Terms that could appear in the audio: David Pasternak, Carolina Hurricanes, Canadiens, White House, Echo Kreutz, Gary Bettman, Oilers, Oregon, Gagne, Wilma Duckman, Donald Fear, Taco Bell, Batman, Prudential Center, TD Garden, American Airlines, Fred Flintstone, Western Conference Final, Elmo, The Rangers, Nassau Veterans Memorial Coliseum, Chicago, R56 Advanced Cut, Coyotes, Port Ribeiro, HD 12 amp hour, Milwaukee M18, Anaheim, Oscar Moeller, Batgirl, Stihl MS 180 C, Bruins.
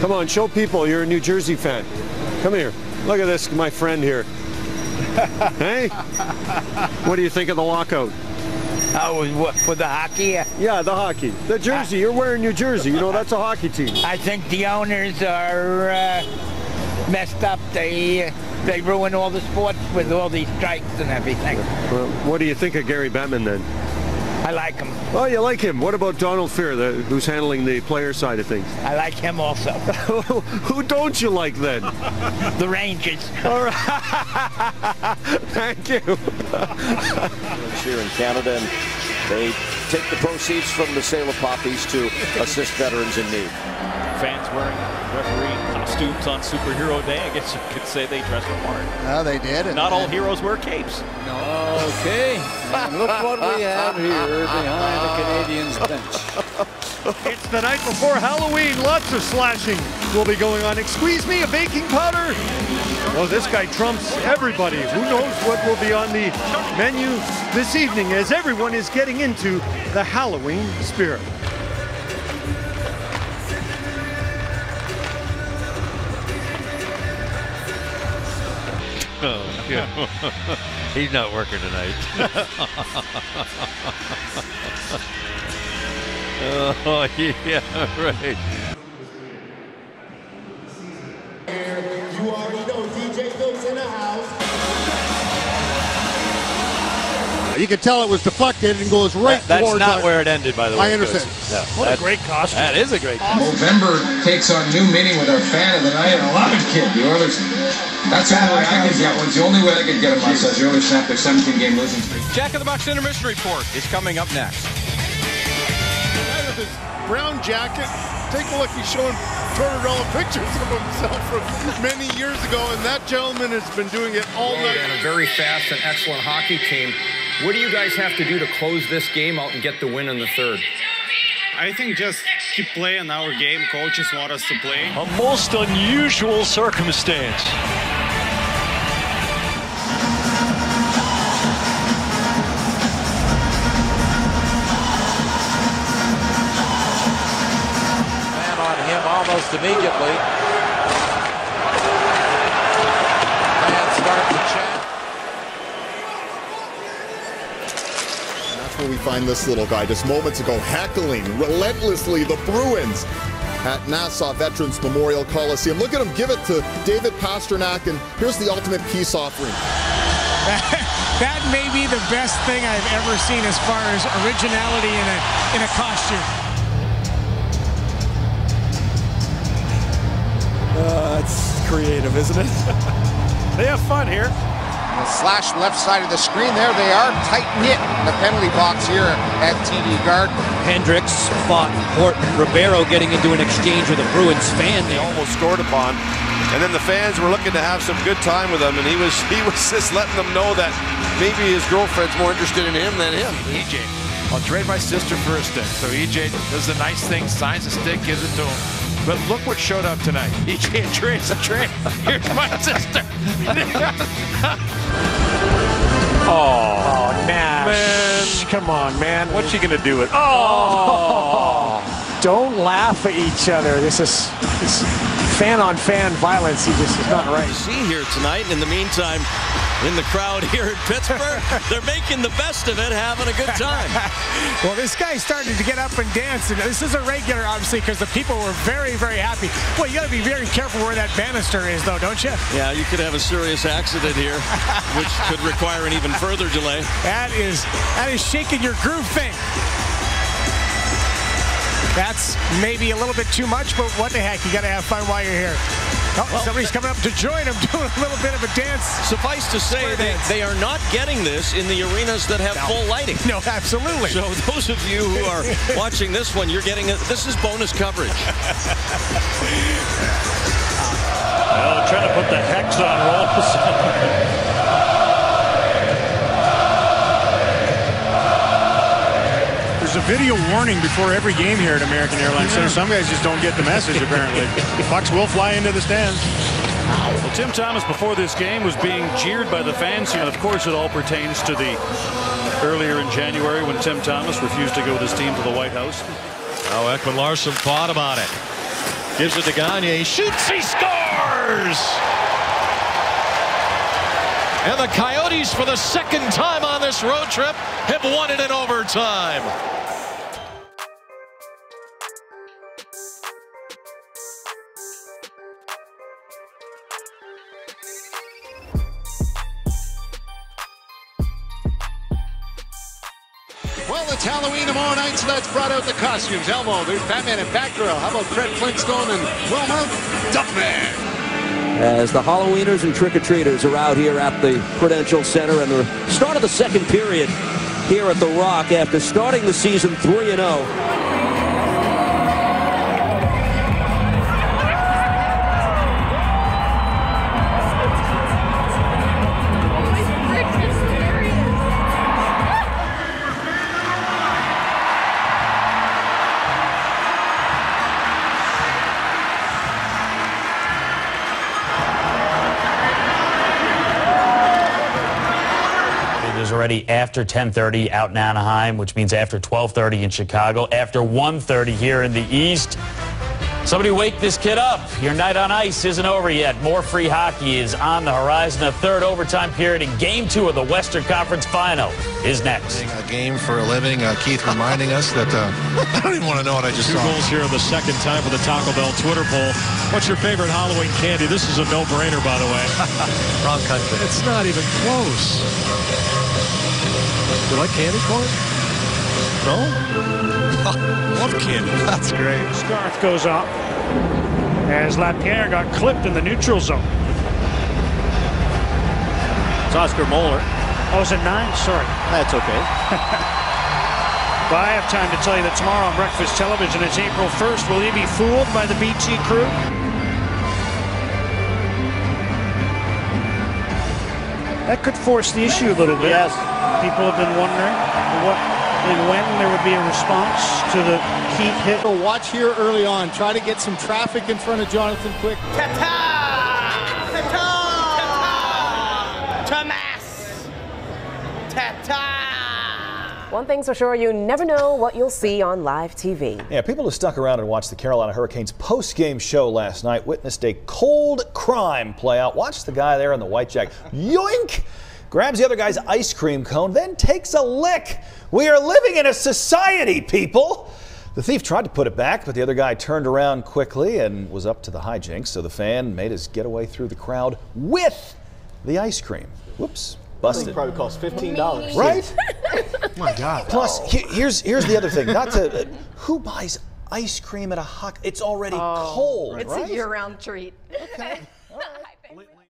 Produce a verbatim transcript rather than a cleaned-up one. Come on, show people you're a New Jersey fan. Come here. Look at this, my friend here. Hey? What do you think of the lockout? Oh, with the hockey? Yeah, the hockey. The jersey. You're wearing your jersey. You know, that's a hockey team. I think the owners are uh, messed up. They, uh, they ruin all the sports with all these strikes and everything. Well, what do you think of Gary Bettman then? I like him. Oh, you like him. What about Donald Fear, the, who's handling the player side of things? I like him also. Who don't you like then? The Rangers. All right. Thank you. Here in Canada, and they take the proceeds from the sale of poppies to assist veterans in need. Fans wearing referee costumes on Superhero Day. I guess you could say they dressed them hard. No, they did. And Not all did. heroes wear capes. No. Okay. And look what we have here behind the Canadiens bench. It's the night before Halloween. Lots of slashing will be going on. Excuse me, a baking powder? Oh, this guy trumps everybody. Who knows what will be on the menu this evening as everyone is getting into the Halloween spirit. Oh, yeah. He's not working tonight. Oh, yeah, right. You already know D J Phil's in the house. You can tell it was deflected and goes right that, towards That's not us. where it ended, by the way. I understand. No, what that, a great costume. That is a great costume. November takes on new meaning with our fan of the night and a lot of kids. The Oilers. That's the only way I could get one. It's the only way I could get a box. The Oilers snapped their seventeen game losing streak. Jack of the Box intermission report is coming up next. With his brown jacket. Take a look. He's showing Tortorella pictures of himself from many years ago, and that gentleman has been doing it all night. And a very fast and excellent hockey team. What do you guys have to do to close this game out and get the win in the third? I think just keep playing our game. Coaches want us to play. A most unusual circumstance. Man on him almost immediately. Man starts to chat. We find this little guy just moments ago heckling relentlessly the Bruins at Nassau Veterans Memorial Coliseum. Look at him give it to David Pasternak, and here's the ultimate peace offering. That, that may be the best thing I've ever seen as far as originality in a in a costume. Uh, it's creative, isn't it? They have fun here. The slash left side of the screen there. They are tight-knit in the penalty box here at T D Garden. Hendricks fought Port Ribeiro, getting into an exchange with a Bruins fan. They almost scored upon. And then the fans were looking to have some good time with him, and he was he was just letting them know that maybe his girlfriend's more interested in him than him. E J, I'll trade my sister for a stick. So E J does the nice thing, signs a stick, gives it to him. But look what showed up tonight. E J and Trace, a trade. Here's my sister. Oh, Nash. Man. Come on, man. What's she going to do with it? Oh. Oh. Don't laugh at each other. This is this fan-on-fan violence. He just is not right. See here tonight. In the meantime, in the crowd here in Pittsburgh, they're making the best of it, having a good time. Well, this guy started to get up and dance, and this is a regular, obviously, because the people were very, very happy. Well, you got to be very careful where that banister is, though, don't you? Yeah, you could have a serious accident here, which could require an even further delay. That is, that is shaking your groove thing. That's maybe a little bit too much, but what the heck? You got to have fun while you're here. Oh, well, somebody's coming up to join him, doing a little bit of a dance. Suffice to say, they, they are not getting this in the arenas that have no. full lighting. No, absolutely. So those of you who are watching this one, you're getting a, this is bonus coverage. Well, trying to put the hex on all of a sudden. There's a video warning before every game here at American Airlines Center. Some guys just don't get the message, apparently. Pucks will fly into the stands. Well, Tim Thomas before this game was being jeered by the fans here. And, of course, it all pertains to the earlier in January when Tim Thomas refused to go with his team to the White House. Oh, Ekman Larson thought about it. Gives it to Gagne. Shoots. He scores! And the Coyotes, for the second time on this road trip, have won it in overtime. Well, it's Halloween tomorrow night, so that's brought out the costumes. Elmo, there's Batman and Batgirl. How about Fred Flintstone and Wilma Duckman? As the Halloweeners and trick-or-treaters are out here at the Prudential Center and the start of the second period here at The Rock after starting the season three and oh. Already after ten thirty out in Anaheim, which means after twelve thirty in Chicago, after one thirty here in the East. Somebody wake this kid up. Your night on ice isn't over yet. More free hockey is on the horizon. A third overtime period in game two of the Western Conference Final is next. A game for a living. Uh, Keith reminding us that uh, I don't even want to know what I just Two saw. Two goals here in the second time for the Taco Bell Twitter poll. What's your favorite Halloween candy? This is a no-brainer, by the way. Wrong country. It's not even close. You like candy corn? No? Love candy. That's great. Scarf goes up as Lapierre got clipped in the neutral zone. It's Oscar Moeller. Oh, is it nine? Sorry. That's okay. But I have time to tell you that tomorrow on Breakfast Television, it's April first. Will you be fooled by the B T crew? That could force the issue a little bit. Yes. People have been wondering what and when there would be a response to the Keith hit. We'll watch here early on. Try to get some traffic in front of Jonathan Quick. Ta-ta! Ta-ta! Ta-ta! Tomas! Ta-ta! One thing's for sure, you never know what you'll see on live T V. Yeah, people who stuck around and watched the Carolina Hurricanes post-game show last night witnessed a cold crime play out. Watch the guy there in the white jacket. Yoink! Grabs the other guy's ice cream cone, then takes a lick. We are living in a society, people. The thief tried to put it back, but the other guy turned around quickly and was up to the hijinks, so the fan made his getaway through the crowd with the ice cream. Whoops. Busted. Probably cost fifteen dollars. Right? Oh my God. Plus, he, here's, here's the other thing. Not to, uh, who buys ice cream at a hockey? It's already oh, cold, right? It's a year-round treat. Okay.